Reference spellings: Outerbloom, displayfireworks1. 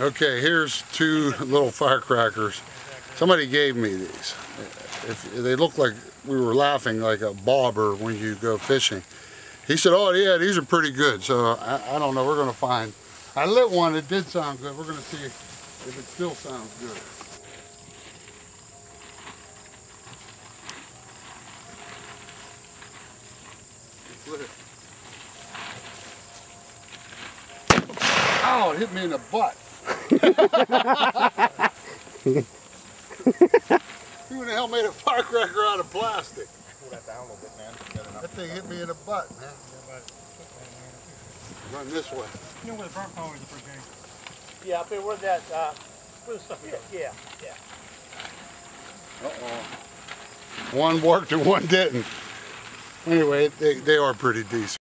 Okay, here's two little firecrackers. Somebody gave me these. If they look like we were laughing like a bobber when you go fishing. He said, oh yeah, these are pretty good. So I don't know, we're gonna find. I lit one, it did sound good. We're gonna see if it still sounds good. Oh, it hit me in the butt. 2 in the hell made a firecracker out of plastic? Pull that down a little bit, man. That thing hit me in the butt, man. Run this way. You know where the burn phone is for James? Yeah, up there where that, where the stuff is. Yeah. Uh-oh. One worked and one didn't. Anyway, they are pretty decent.